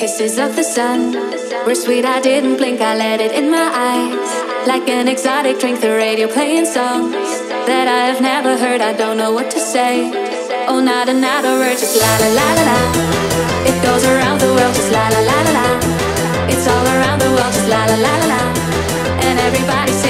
kisses of the sun were sweet, I didn't blink, I let it in my eyes. Like an exotic drink, the radio playing songs that I have never heard, I don't know what to say. Oh, not another word, just la la la la la. It goes around the world, just la la la la la. It's all around the world, just la la la la la. And everybody's